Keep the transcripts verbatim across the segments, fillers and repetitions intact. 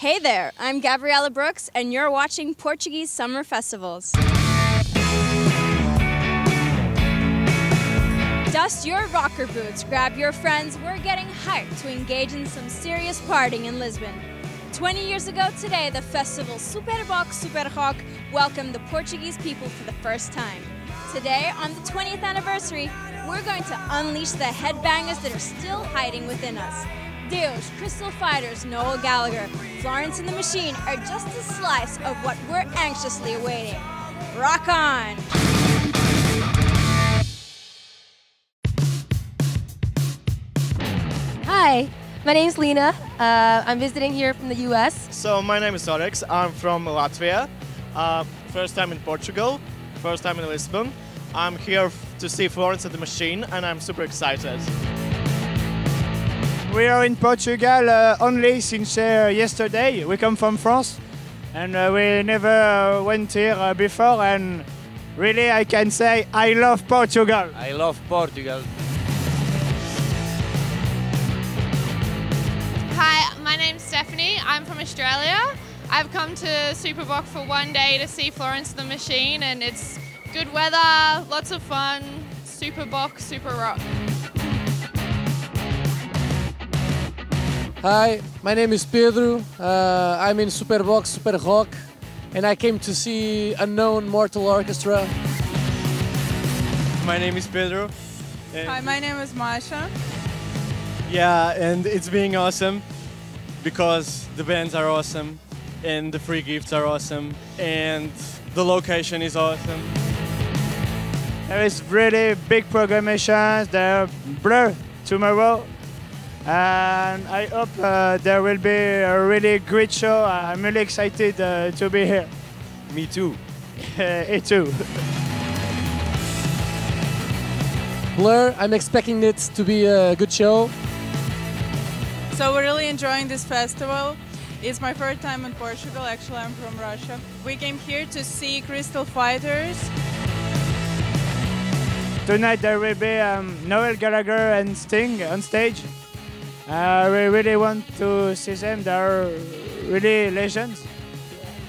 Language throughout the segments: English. Hey there, I'm Gabriela Brooks, and you're watching Portuguese Summer Festivals. Dust your rocker boots, grab your friends, we're getting hyped to engage in some serious partying in Lisbon. twenty years ago today, the festival Super Bock Super Rock welcomed the Portuguese people for the first time. Today, on the twentieth anniversary, we're going to unleash the headbangers that are still hiding within us. Deus, Crystal Fighters, Noel Gallagher, Florence and the Machine are just a slice of what we're anxiously awaiting. Rock on! Hi, my name's Lena. Uh, I'm visiting here from the U S. So my name is Oryx. I'm from Latvia. Uh, first time in Portugal, first time in Lisbon. I'm here to see Florence and the Machine, and I'm super excited. We are in Portugal uh, only since uh, yesterday. We come from France, and uh, we never uh, went here uh, before, and really I can say I love Portugal. I love Portugal. Hi, my name's Stephanie. I'm from Australia. I've come to Super Bock for one day to see Florence the Machine, and it's good weather, lots of fun. Super Bock, Super Rock. Hi, my name is Pedro, uh, I'm in Super Bock Super Rock, and I came to see Unknown Mortal Orchestra. My name is Pedro. Hi, my name is Masha. Yeah, and it's being awesome, because the bands are awesome, and the free gifts are awesome, and the location is awesome. There is really big programmation, there are Blur tomorrow. And I hope uh, there will be a really great show. I'm really excited uh, to be here. Me too. It too. Blur, I'm expecting it to be a good show. So we're really enjoying this festival. It's my first time in Portugal. Actually, I'm from Russia. We came here to see Crystal Fighters. Tonight there will be um, Noel Gallagher and Sting on stage. Uh, we really want to see them, they are really legends.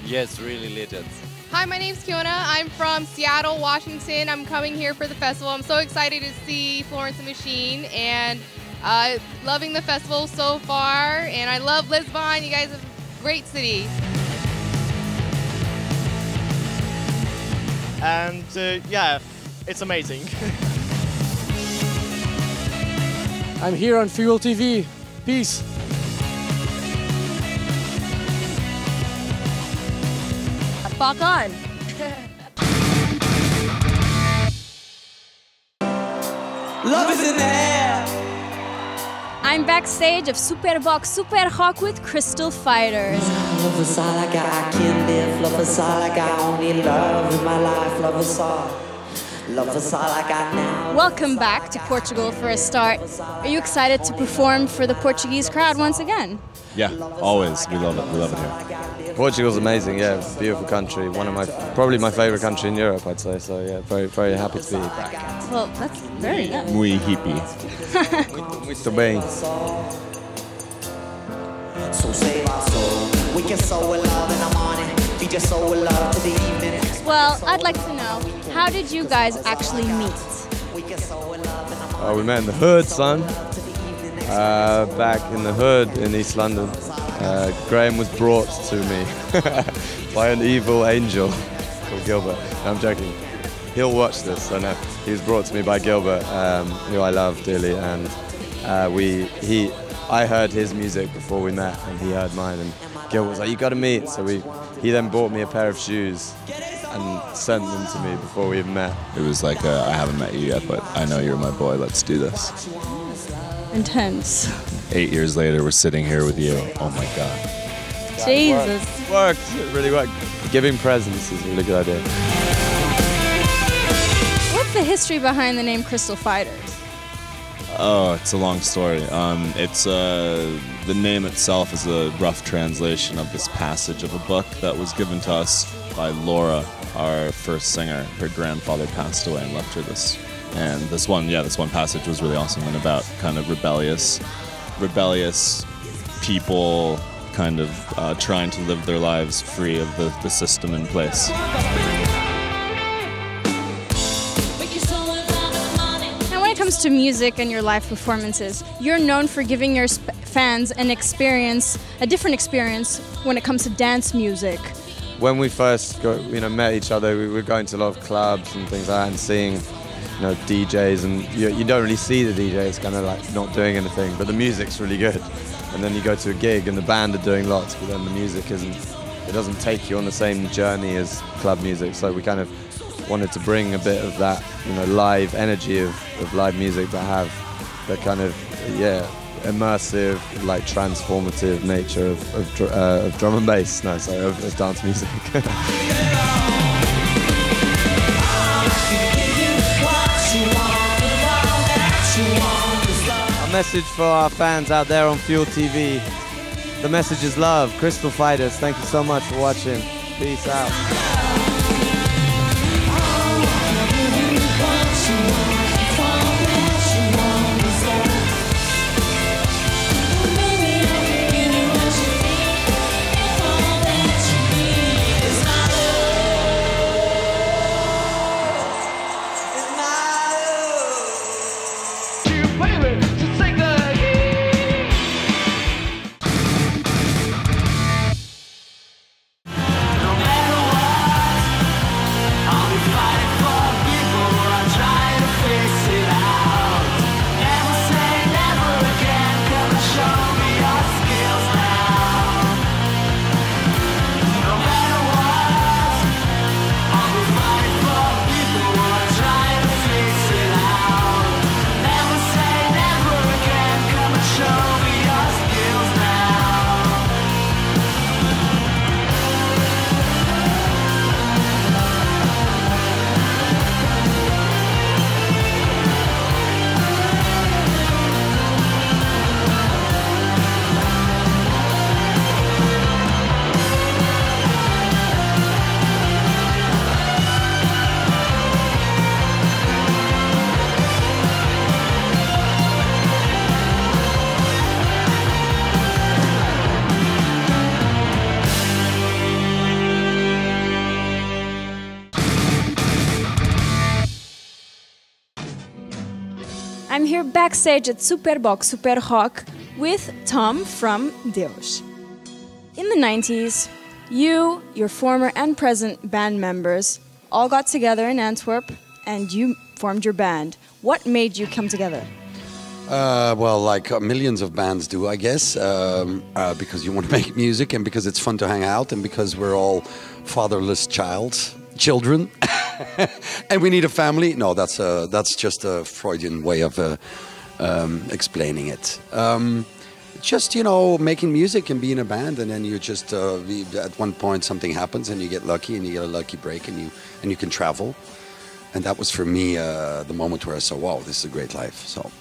Yes, really legends. Hi, my name's Kiona, I'm from Seattle, Washington. I'm coming here for the festival. I'm so excited to see Florence and the Machine, and uh, loving the festival so far, and I love Lisbon. You guys are a great city. And uh, yeah, it's amazing. I'm here on Fuel T V. Peace. Fuck on. Love is in the air. I'm backstage of Super Bock Super Rock with Crystal Fighters. Love is all I got. I can't live. Love is all I got. Only love in my life. Love is all. Love is all I got now. Welcome back to Portugal for a start. Are you excited to perform for the Portuguese crowd once again? Yeah, always. We love it. We love it here. Portugal's amazing. Yeah, it's a beautiful country. One of my, probably my favorite country in Europe, I'd say. So yeah, very, very happy to be back. Well, that's very nice. Muy hippie. Muito bem. So save our soul. We can sow in love in the morning. We just sow in love to the evening. Well, I'd like to know, how did you guys actually meet? Oh, we met in the hood, son. Uh, back in the hood in East London. Uh, Graham was brought to me by an evil angel called Gilbert. No, I'm joking. He'll watch this, I know. He was brought to me by Gilbert, um, who I love dearly, and uh, we, he, I heard his music before we met, and he heard mine, and Gilbert was like, you gotta meet, so we, he then bought me a pair of shoes and sent them to me before we met. It was like, uh, I haven't met you yet, but I know you're my boy, let's do this. Intense. Eight years later, we're sitting here with you. Oh my God. Jesus. It worked. It worked. It really worked. Giving presents is a really good idea. What's the history behind the name Crystal Fighters? Oh, it's a long story. Um, it's uh, the name itself is a rough translation of this passage of a book that was given to us by Laura, our first singer. Her grandfather passed away and left her this. And this one, yeah, this one passage was really awesome and about kind of rebellious, rebellious people kind of uh, trying to live their lives free of the, the system in place. When it comes to music and your live performances, you're known for giving your fans an experience, a different experience when it comes to dance music. When we first got, you know, met each other, we were going to a lot of clubs and things like that and seeing, you know, D Js, and you, you don't really see the D Js kind of like not doing anything, but the music's really good. And then you go to a gig and the band are doing lots, but then the music isn't, it doesn't take you on the same journey as club music, so we kind of wanted to bring a bit of that, you know, live energy of, of live music that have the kind of, yeah, immersive, like transformative nature of, of, uh, of drum and bass, no, sorry, of, of dance music. A message for our fans out there on Fuel T V. The message is love. Crystal Fighters, thank you so much for watching. Peace out. I'm here backstage at Super Bock Super Rock with Tom from Deus. In the nineties, you, your former and present band members, all got together in Antwerp and you formed your band. What made you come together? Uh, well, like millions of bands do, I guess, um, uh, because you want to make music and because it's fun to hang out and because we're all fatherless childs, children. And we need a family. No, that's a, that's just a Freudian way of uh, um, explaining it. Um, just, you know, making music and being a band, and then you just uh, at one point something happens, and you get lucky, and you get a lucky break, and you and you can travel. And that was for me uh, the moment where I saw, wow, this is a great life. So,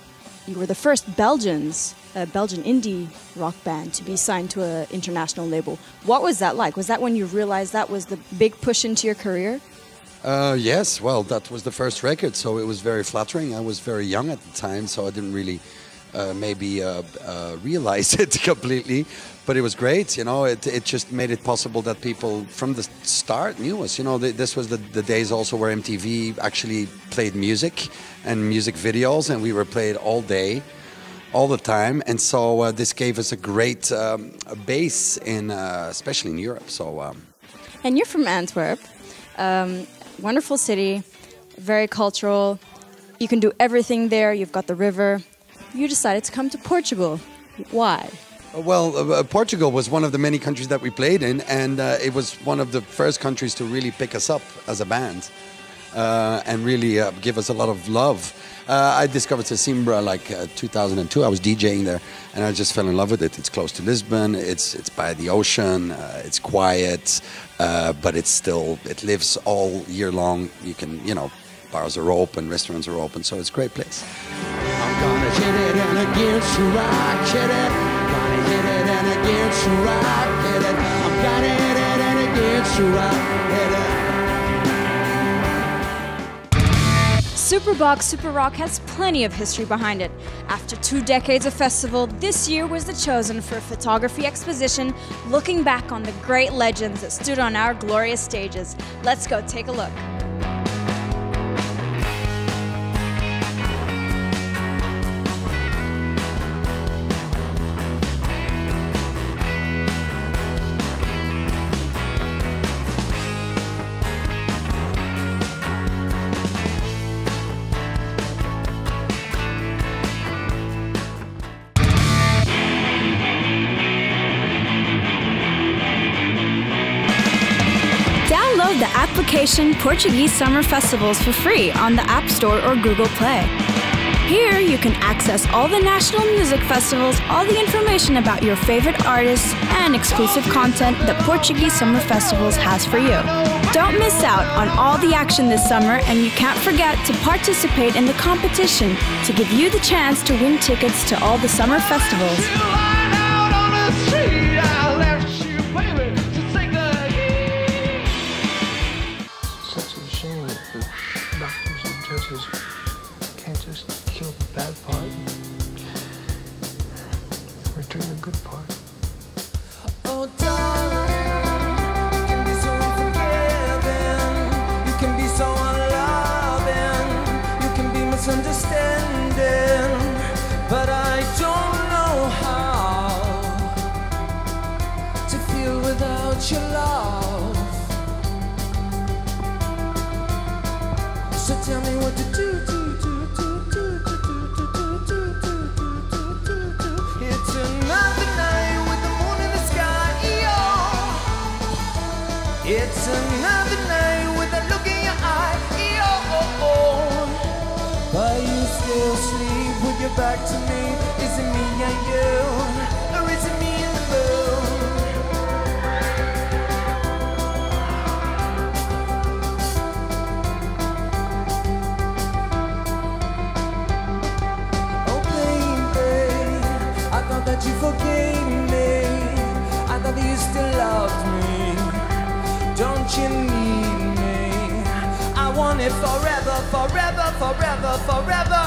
you were the first Belgians, a Belgian indie rock band, to be signed to an international label. What was that like? Was that when you realized that was the big push into your career? Uh, yes, well, that was the first record, so it was very flattering. I was very young at the time, so I didn't really uh, maybe uh, uh, realize it completely. But it was great, you know, it, it just made it possible that people from the start knew us. You know, th this was the, the days also where M T V actually played music and music videos, and we were played all day, all the time. And so uh, this gave us a great um, a base, in, uh, especially in Europe. So, um, and you're from Antwerp. Um, Wonderful city, very cultural. You can do everything there. You've got the river. You decided to come to Portugal. Why? Well, uh, Portugal was one of the many countries that we played in, and uh, it was one of the first countries to really pick us up as a band uh, and really uh, give us a lot of love. Uh, I discovered Sesimbra like uh, two thousand two. I was DJing there, and I just fell in love with it. It's close to Lisbon. It's it's by the ocean. Uh, it's quiet, uh, but it's still it lives all year long. You can you know, bars are open, restaurants are open, so it's a great place. I'm gonna hit it and again to rock, hit it. Gonna hit it and again to rock, hit it. I'm gonna hit it and again to rock, hit it. Super Bock Super Rock has plenty of history behind it. After two decades of festival, this year was the chosen for a photography exposition looking back on the great legends that stood on our glorious stages. Let's go take a look. Portuguese Summer Festivals for free on the App Store or Google Play. Here you can access all the national music festivals, all the information about your favorite artists, and exclusive content that Portuguese Summer Festivals has for you. Don't miss out on all the action this summer, and you can't forget to participate in the competition to give you the chance to win tickets to all the summer festivals. Back to me, is it me and you, or is it me and the moon? Oh baby, I thought that you forgave me, I thought you still loved me, don't you need me, I want it forever, forever, forever, forever.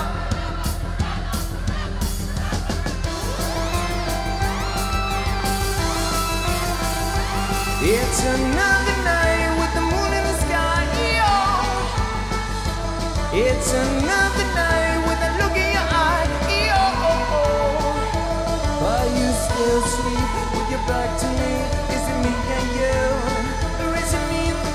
It's another night with the moon in the sky, oh. It's another night with a look in your eye, oh. Are you still sweet with your back to me? Is it me and you, or is it me and the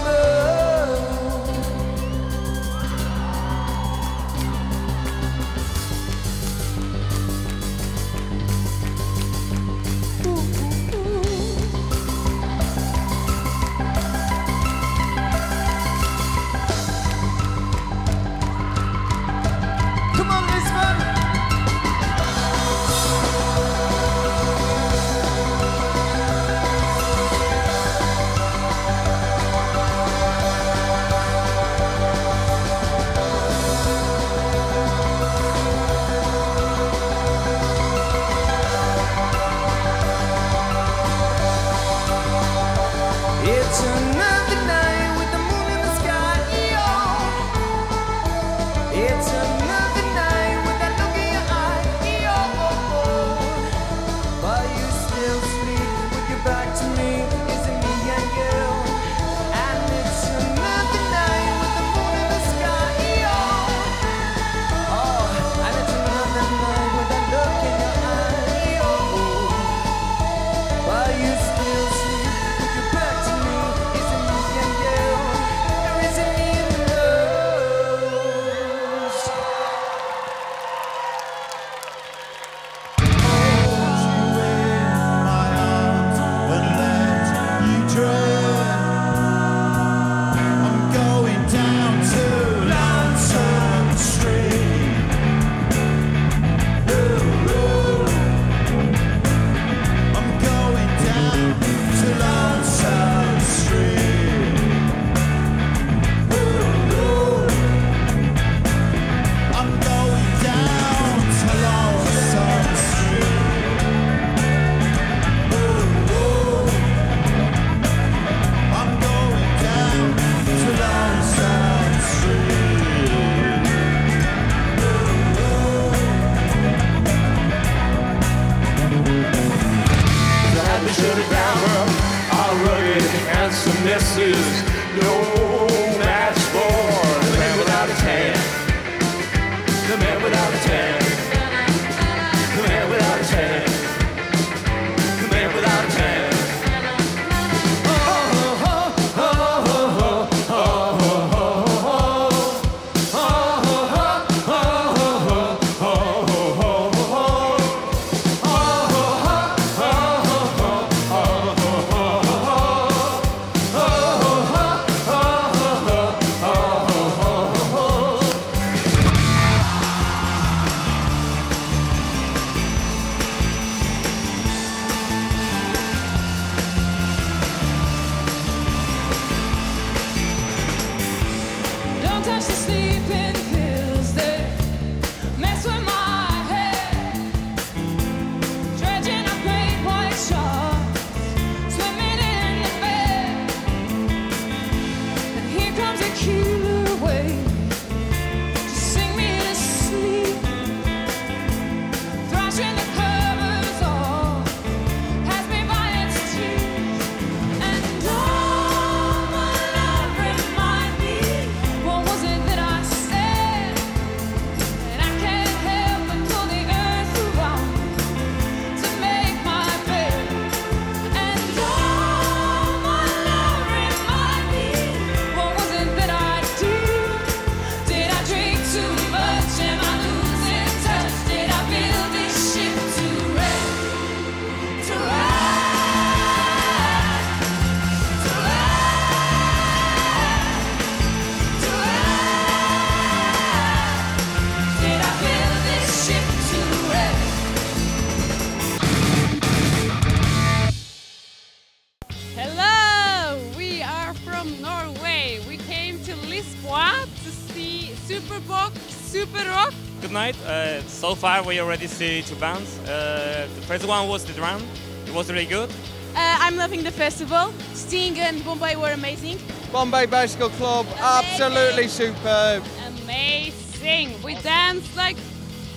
Super Bock Super Rock. Good night. Uh, so far we already see two bands. Uh, the first one was the drum. It was really good. Uh, I'm loving the festival. Sting and Bombay were amazing. Bombay Bicycle Club, amazing. Absolutely superb. Amazing. We danced like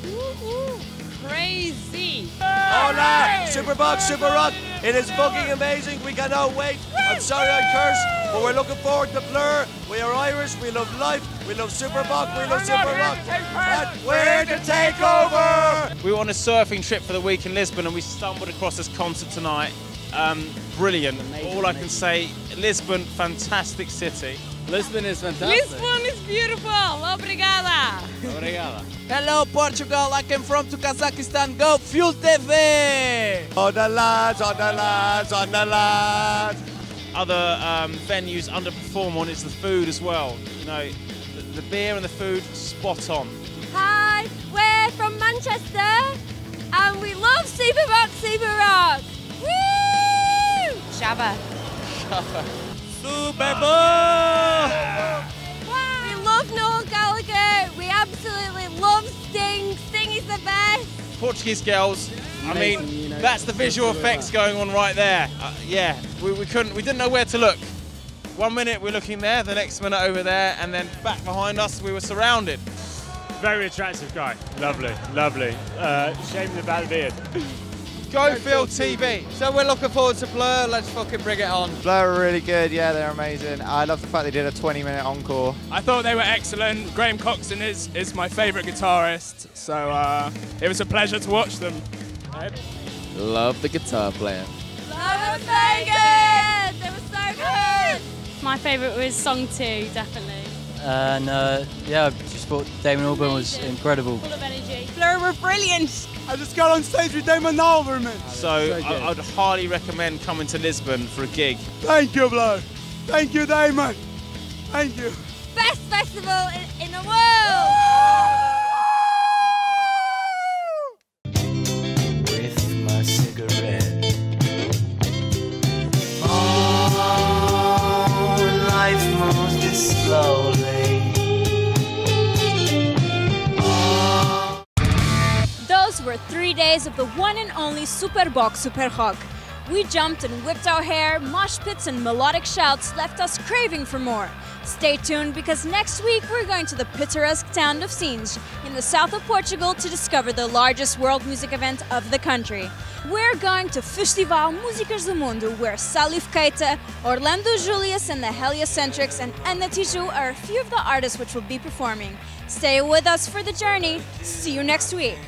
woo-woo, crazy. Hola, Super Bock Super Rock. It is fucking amazing. We cannot wait. I'm sorry I cursed, but we're looking forward to Blur. We are Irish, we love life, we love Super Bock, we love Super Rock, and we're here to take over! We were on a surfing trip for the week in Lisbon and we stumbled across this concert tonight. Um, brilliant. Amazing, All amazing. I can say, Lisbon, fantastic city. Lisbon is fantastic. Lisbon is beautiful. Obrigada. Obrigada. Hello, Portugal. I came from to Kazakhstan. Go Fuel T V. On the lads, on the lads, on the lads. Other um, venues underperform on is the food as well. You know, the, the beer and the food, spot on. Hi, we're from Manchester, and we love Super Bock Super Rock. Woo! Shabba. Shabba. Super Bock! We love Noel Gallagher, we absolutely love Sting, Sting is the best! Portuguese girls, I mean, you know, that's the visual effects going on right there. Uh, yeah, we, we couldn't, we didn't know where to look. One minute we're looking there, the next minute over there, and then back behind us we were surrounded. Very attractive guy, lovely, lovely. Uh, shame the bad beard. Go Fuel T V. So we're looking forward to Blur, let's fucking bring it on. Blur are really good, yeah, they're amazing. I love the fact they did a twenty minute encore. I thought they were excellent. Graham Coxon is, is my favourite guitarist, so uh, it was a pleasure to watch them. Love the guitar player. Love them, so good! They were so good! My favourite was song two, definitely. And uh, yeah, I just thought Damon Albarn was incredible. Full of energy. Blur were brilliant. I just got on stage with Damon Albarn, man. So, so I, I'd highly recommend coming to Lisbon for a gig. Thank you, Blur. Thank you, Damon. Thank you. Best festival in, in the world. With my cigarette. Oh, life moves slowly. Were three days of the one and only Super Bock Super Rock. We jumped and whipped our hair, mosh pits and melodic shouts left us craving for more. Stay tuned because next week we're going to the picturesque town of Sines in the south of Portugal to discover the largest world music event of the country. We're going to Festival Músicas do Mundo, where Salif Keita, Orlando Julius and the Heliocentrics and Anna Tijoux are a few of the artists which will be performing. Stay with us for the journey. See you next week.